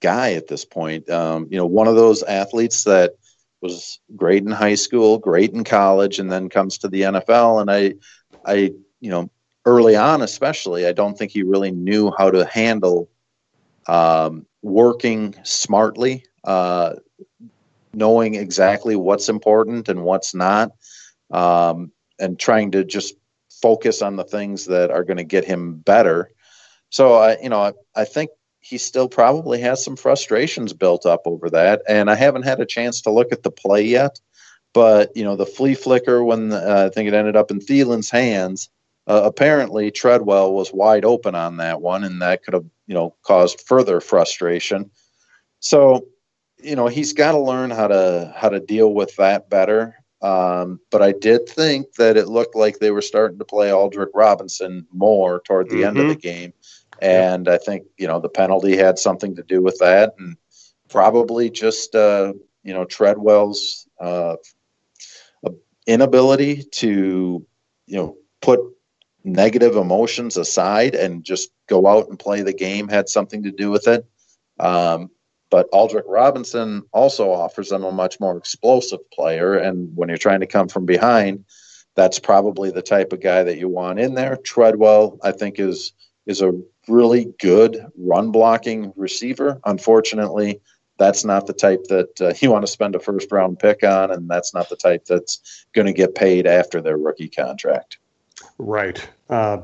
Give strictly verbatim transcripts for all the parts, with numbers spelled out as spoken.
guy at this point. Um, you know, one of those athletes that was great in high school, great in college, and then comes to the N F L. And I, I, you know, early on, especially, I don't think he really knew how to handle um, working smartly, uh, knowing exactly what's important and what's not, um, and trying to just focus on the things that are going to get him better. So I, you know, I, I think he still probably has some frustrations built up over that. And I haven't had a chance to look at the play yet, but you know, the flea flicker when the, uh, I think it ended up in Thielen's hands, uh, apparently Treadwell was wide open on that one. And that could have, you know, caused further frustration. So, you know, he's got to learn how to, how to deal with that better. Um, but I did think that it looked like they were starting to play Aldrick Robinson more toward the mm-hmm. end of the game. And I think, you know, the penalty had something to do with that, and probably just, uh, you know, Treadwell's uh, inability to, you know, put negative emotions aside and just go out and play the game had something to do with it. Um, but Aldrick Robinson also offers them a much more explosive player. And when you're trying to come from behind, that's probably the type of guy that you want in there. Treadwell, I think, is is a really good run-blocking receiver. Unfortunately, that's not the type that uh, you want to spend a first-round pick on, and that's not the type that's going to get paid after their rookie contract. Right. Uh,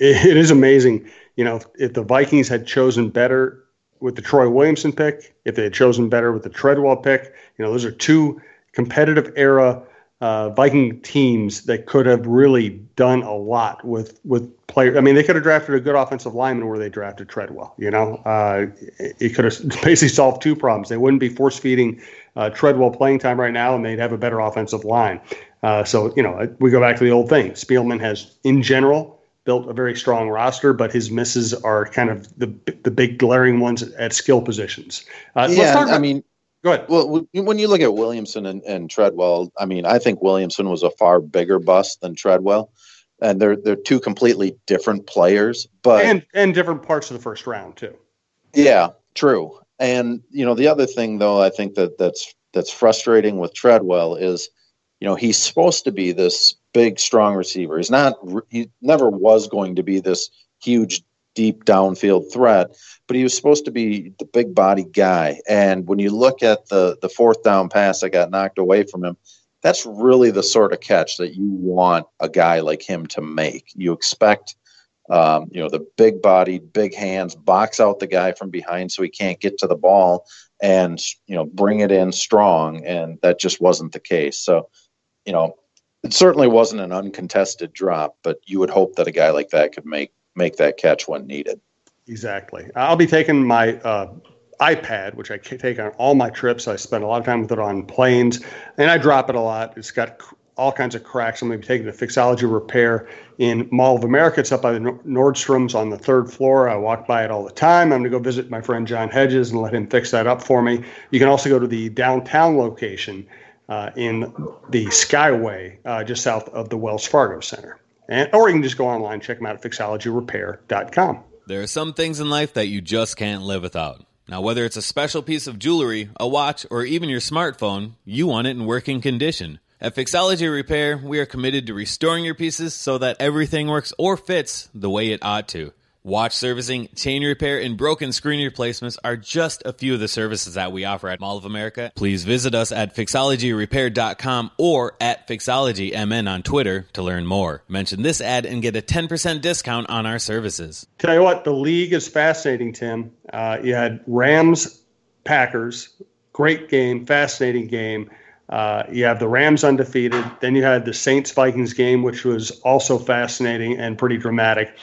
it, it is amazing. You know, if the Vikings had chosen better with the Troy Williamson pick, if they had chosen better with the Treadwell pick, you know, those are two competitive-era Uh, Viking teams that could have really done a lot with with players. I mean, they could have drafted a good offensive lineman where they drafted Treadwell. You know, uh, it, it could have basically solved two problems. They wouldn't be force feeding uh, Treadwell playing time right now, and they'd have a better offensive line. Uh, so, you know, we go back to the old thing. Spielman has, in general, built a very strong roster, but his misses are kind of the the big glaring ones at skill positions. Uh, yeah, let's talk about- I mean. Go ahead. Well, when you look at Williamson and, and Treadwell, I mean, I think Williamson was a far bigger bust than Treadwell, and they're they're two completely different players, but and and different parts of the first round too. Yeah, true. And you know, the other thing though, I think that that's that's frustrating with Treadwell is, you know, he's supposed to be this big, strong receiver. He's not. He never was going to be this huge, deep downfield threat, but he was supposed to be the big body guy. And when you look at the the fourth down pass that got knocked away from him, that's really the sort of catch that you want a guy like him to make. You expect, um, you know, the big body, big hands, box out the guy from behind so he can't get to the ball and, you know, bring it in strong. And that just wasn't the case. So, you know, it certainly wasn't an uncontested drop, but you would hope that a guy like that could make make that catch when needed. Exactly. I'll be taking my uh, iPad, which I take on all my trips. I spend a lot of time with it on planes, and I drop it a lot. It's got all kinds of cracks. I'm going to be taking the Fixology Repair in Mall of America. It's up by the Nordstrom's on the third floor. I walk by it all the time. I'm going to go visit my friend John Hedges and let him fix that up for me. You can also go to the downtown location uh, in the Skyway, uh, just south of the Wells Fargo Center. And, or you can just go online, check them out at fixology repair dot com. There are some things in life that you just can't live without. Now, whether it's a special piece of jewelry, a watch, or even your smartphone, you want it in working condition. At Fixology Repair, we are committed to restoring your pieces so that everything works or fits the way it ought to. Watch servicing, chain repair, and broken screen replacements are just a few of the services that we offer at Mall of America. Please visit us at fixology repair dot com or at fixologymn on Twitter to learn more. Mention this ad and get a ten percent discount on our services. Tell you what, the league is fascinating, Tim. Uh, you had Rams, Packers, great game, fascinating game. Uh, you have the Rams undefeated. Then you had the Saints-Vikings game, which was also fascinating and pretty dramatic.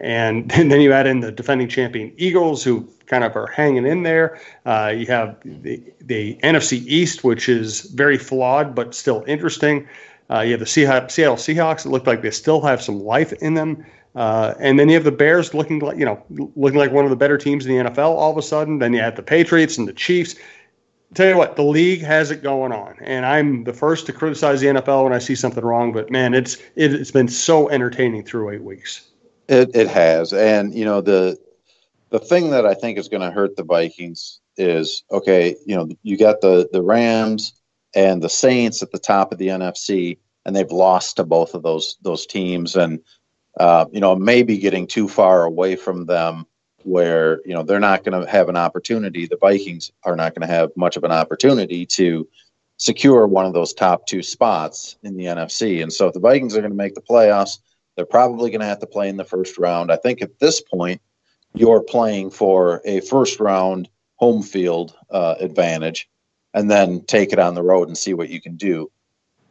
And then you add in the defending champion Eagles, who kind of are hanging in there. Uh, you have the, the N F C East, which is very flawed but still interesting. Uh, you have the Seattle Seahawks. It looked like they still have some life in them. Uh, and then you have the Bears looking like, you know, looking like one of the better teams in the N F L all of a sudden. Then you have the Patriots and the Chiefs. Tell you what, the league has it going on, and I'm the first to criticize the N F L when I see something wrong. But man, it's it, it's been so entertaining through eight weeks. It, it has. And, you know, the the thing that I think is going to hurt the Vikings is, okay, you know, you got the, the Rams and the Saints at the top of the N F C, and they've lost to both of those those teams. And, uh, you know, maybe getting too far away from them where, you know, they're not going to have an opportunity. The Vikings are not going to have much of an opportunity to secure one of those top two spots in the N F C. And so if the Vikings are going to make the playoffs, they're probably going to have to play in the first round. I think at this point, you're playing for a first round home field uh, advantage, and then take it on the road and see what you can do.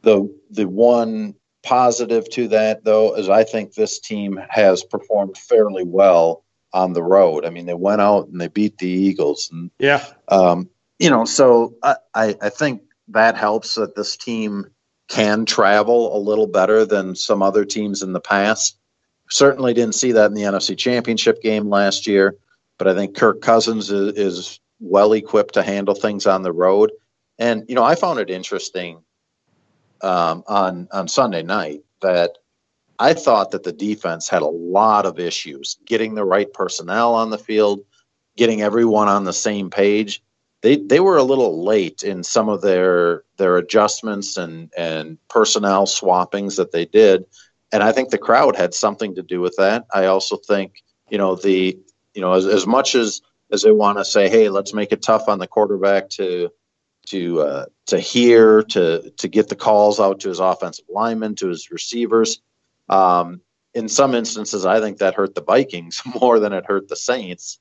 The the one positive to that, though, is I think this team has performed fairly well on the road. I mean, they went out and they beat the Eagles. And, yeah. Um, you know, so I, I, I think that helps, that this team can travel a little better than some other teams in the past. Certainly didn't see that in the N F C Championship game last year, but I think Kirk Cousins is, is well equipped to handle things on the road. And, you know, I found it interesting um, on, on Sunday night that I thought that the defense had a lot of issues getting the right personnel on the field, getting everyone on the same page. They they were a little late in some of their their adjustments and, and personnel swappings that they did. And I think the crowd had something to do with that. I also think, you know, the, you know, as, as much as, as they want to say, hey, let's make it tough on the quarterback to, to, uh, to hear, to, to get the calls out to his offensive linemen, to his receivers. Um, in some instances, I think that hurt the Vikings more than it hurt the Saints.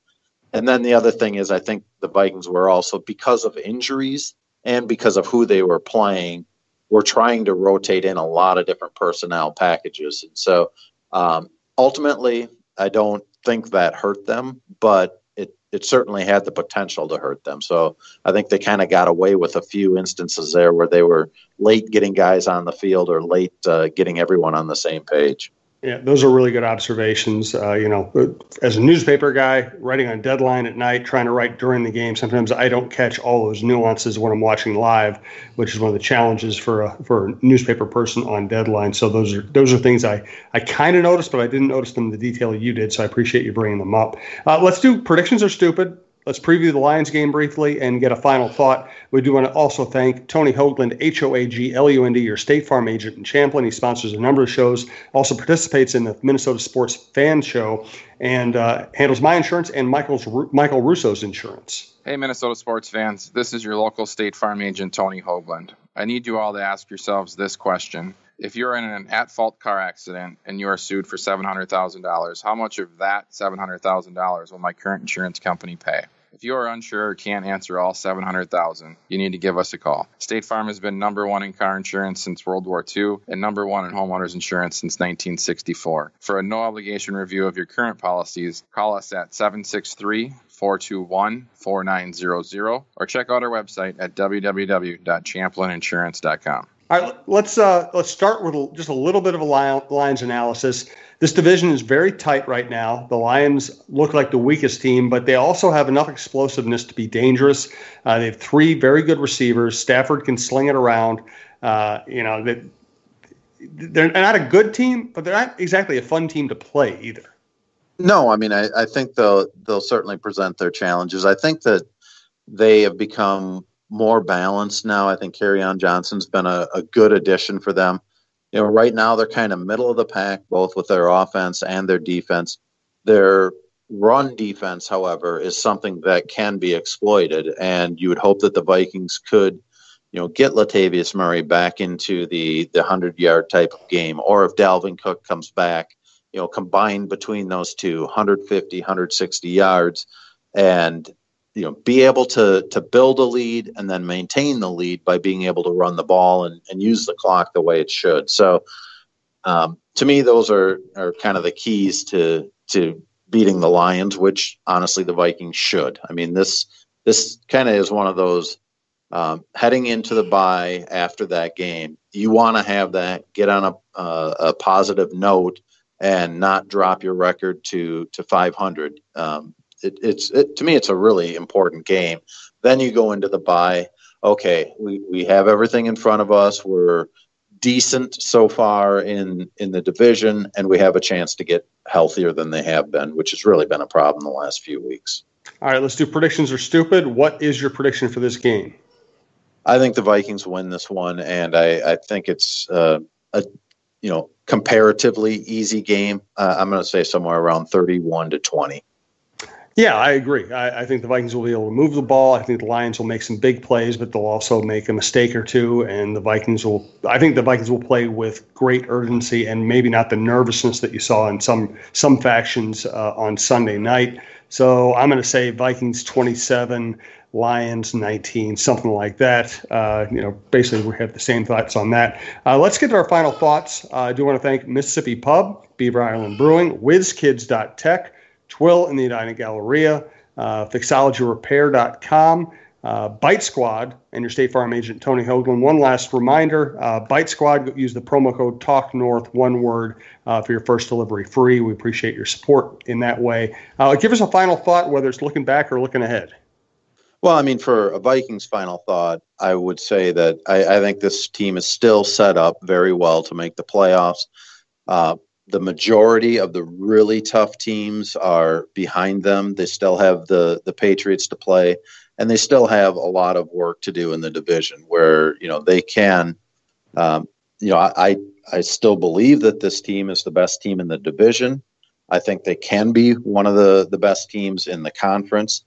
And then the other thing is, I think the Vikings were also, because of injuries and because of who they were playing, we're trying to rotate in a lot of different personnel packages. And so um, ultimately, I don't think that hurt them, but it, it certainly had the potential to hurt them. So I think they kind of got away with a few instances there where they were late getting guys on the field or late uh, getting everyone on the same page. Yeah, those are really good observations. Uh, you know, as a newspaper guy, writing on deadline at night, trying to write during the game, sometimes I don't catch all those nuances when I'm watching live, which is one of the challenges for a, for a newspaper person on deadline. So those are those are things I, I kind of noticed, but I didn't notice them in the detail you did, so I appreciate you bringing them up. Uh, let's do predictions are stupid. Let's preview the Lions game briefly and get a final thought. We do want to also thank Tony Hoagland, H O A G L U N D, your State Farm agent in Champlin. He sponsors a number of shows, also participates in the Minnesota Sports Fan Show, and uh, handles my insurance and Michael's, Michael Russo's insurance. Hey, Minnesota sports fans. This is your local State Farm agent, Tony Hoagland. I need you all to ask yourselves this question. If you're in an at-fault car accident and you are sued for seven hundred thousand dollars, how much of that seven hundred thousand dollars will my current insurance company pay? If you are unsure or can't answer all seven hundred thousand dollars, you need to give us a call. State Farm has been number one in car insurance since World War Two and number one in homeowners insurance since nineteen sixty-four. For a no-obligation review of your current policies, call us at seven six three, four two one, four nine zero zero or check out our website at w w w dot champlin insurance dot com. All right, let's uh, let's start with just a little bit of a Lions analysis. This division is very tight right now. The Lions look like the weakest team, but they also have enough explosiveness to be dangerous. Uh, they have three very good receivers. Stafford can sling it around. Uh, you know, they, they're not a good team, but they're not exactly a fun team to play either. No, I mean, I, I think they'll they'll certainly present their challenges. I think that they have become more balanced now. I think Kerryon Johnson's been a, a good addition for them. You know, right now they're kind of middle of the pack, both with their offense and their defense. Their run defense, however, is something that can be exploited, and you would hope that the Vikings could, you know, get Latavius Murray back into the the hundred-yard type of game, or if Dalvin Cook comes back, you know, combined between those two, one fifty, one sixty yards, and you know, be able to to build a lead and then maintain the lead by being able to run the ball and, and use the clock the way it should. So um, to me, those are, are kind of the keys to to beating the Lions, which honestly the Vikings should. I mean, this this kind of is one of those um, heading into the bye after that game. You want to have that, get on a, uh, a positive note and not drop your record to, to five hundred. Um, It, it's it, to me, it's a really important game. Then you go into the bye. Okay, we, we have everything in front of us. We're decent so far in, in the division, and we have a chance to get healthier than they have been, which has really been a problem the last few weeks. All right, let's do predictions are stupid. What is your prediction for this game? I think the Vikings win this one, and I, I think it's uh, a you know comparatively easy game. Uh, I'm going to say somewhere around thirty-one to twenty. Yeah, I agree. I, I think the Vikings will be able to move the ball. I think the Lions will make some big plays, but they'll also make a mistake or two. And the Vikings will, I think the Vikings will play with great urgency and maybe not the nervousness that you saw in some some factions uh, on Sunday night. So I'm going to say Vikings twenty-seven, Lions nineteen, something like that. Uh, you know, basically we have the same thoughts on that. Uh, let's get to our final thoughts. Uh, I do want to thank Mississippi Pub, Beaver Island Brewing, Wiz Kids dot Tech, Twill in the Edina Galleria, uh, fixology repair dot com, uh, Bite Squad, and your State Farm agent, Tony Hoagland. One last reminder, uh, Bite Squad, use the promo code TALKNORTH, one word, uh, for your first delivery free. We appreciate your support in that way. Uh, give us a final thought, whether it's looking back or looking ahead. Well, I mean, for a Vikings final thought, I would say that I, I think this team is still set up very well to make the playoffs. Uh, The majority of the really tough teams are behind them. They still have the the Patriots to play, and they still have a lot of work to do in the division where, you know, they can, um, you know, I, I still believe that this team is the best team in the division. I think they can be one of the, the best teams in the conference.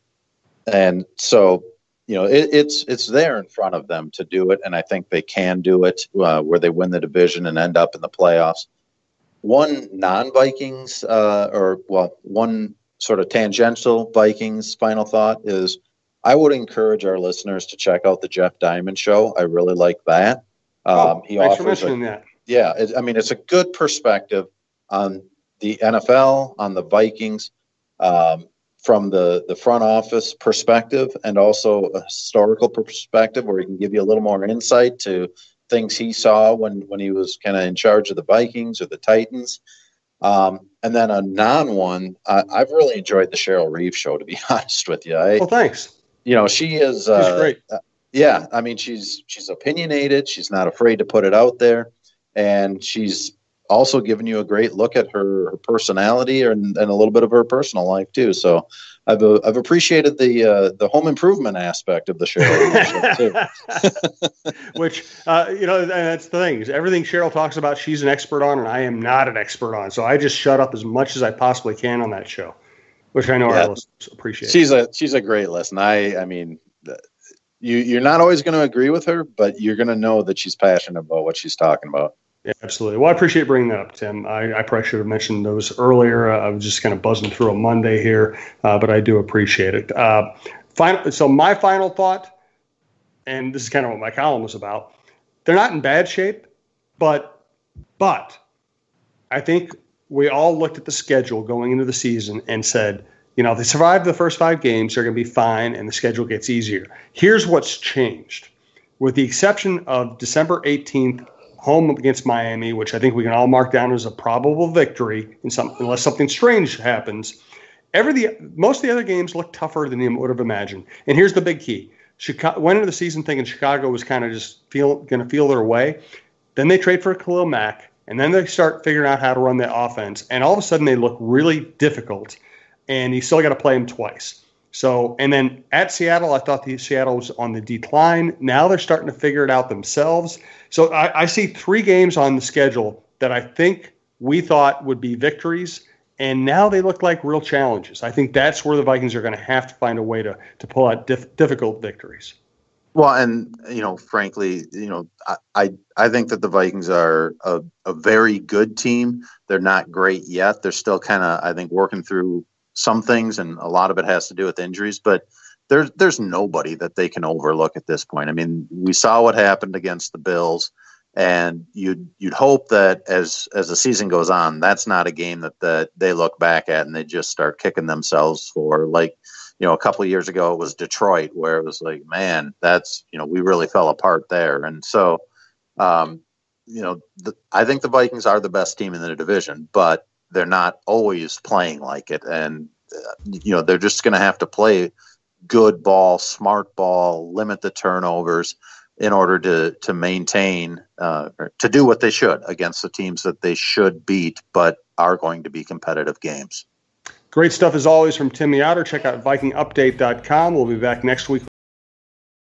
And so, you know, it, it's, it's there in front of them to do it. And I think they can do it uh, where they win the division and end up in the playoffs. One non-Vikings, uh, or well, one sort of tangential Vikings final thought is I would encourage our listeners to check out the Jeff Diamond Show. I really like that. Um, oh, he thanks for mentioning a, that. Yeah, it, I mean, it's a good perspective on the N F L, on the Vikings, um, from the, the front office perspective, and also a historical perspective where he can give you a little more insight to things he saw when, when he was kind of in charge of the Vikings or the Titans. Um, and then a non one, uh, I've really enjoyed the Cheryl Reeve Show, to be honest with you. I, well, thanks. You know, she is, uh, she's great. Uh, yeah. I mean, she's, she's opinionated. She's not afraid to put it out there. And she's also given you a great look at her, her personality and, and a little bit of her personal life too. So I've, uh, I've appreciated the uh, the home improvement aspect of the Cheryl show, too. Which, uh, you know, that's the thing. Is everything Cheryl talks about, she's an expert on, and I am not an expert on. So I just shut up as much as I possibly can on that show, which I know yeah. our listeners appreciate. She's a, she's a great listener. I, I mean, you, you're not always going to agree with her, but you're going to know that she's passionate about what she's talking about. Yeah, absolutely. Well, I appreciate bringing that up, Tim. I, I probably should have mentioned those earlier. Uh, I was just kind of buzzing through a Monday here, uh, but I do appreciate it. Uh, final, so my final thought, and this is kind of what my column was about, they're not in bad shape, but but I think we all looked at the schedule going into the season and said, you know, if they survive the first five games, they're going to be fine, and the schedule gets easier. Here's what's changed. With the exception of December eighteenth, home against Miami, which I think we can all mark down as a probable victory, in some, unless something strange happens. Every the most of the other games look tougher than you would have imagined. And here's the big key: Chicago went into the season thinking Chicago was kind of just feel going to feel their way. Then they trade for Khalil Mack, and then they start figuring out how to run the offense. And all of a sudden, they look really difficult. And you still got to play them twice. So, and then at Seattle, I thought the Seattle was on the decline. Now they're starting to figure it out themselves. So I, I see three games on the schedule that I think we thought would be victories, and now they look like real challenges. I think that's where the Vikings are going to have to find a way to to pull out dif- difficult victories. Well, and, you know, frankly, you know, I I, I think that the Vikings are a, a very good team. They're not great yet. They're still kind of, I think, working through some things, and a lot of it has to do with injuries, but there's, there's nobody that they can overlook at this point. I mean, we saw what happened against the Bills, and you'd, you'd hope that as, as the season goes on, that's not a game that, that they look back at and they just start kicking themselves for, like, you know, a couple of years ago, it was Detroit where it was like, man, that's, you know, we really fell apart there. And so, um, you know, the, I think the Vikings are the best team in the division, but they're not always playing like it. And, uh, you know, they're just going to have to play good ball, smart ball, limit the turnovers, in order to to maintain, uh, or to do what they should against the teams that they should beat, but are going to be competitive games. Great stuff as always from Tim Miotto. Check out Viking Update dot com. We'll be back next week.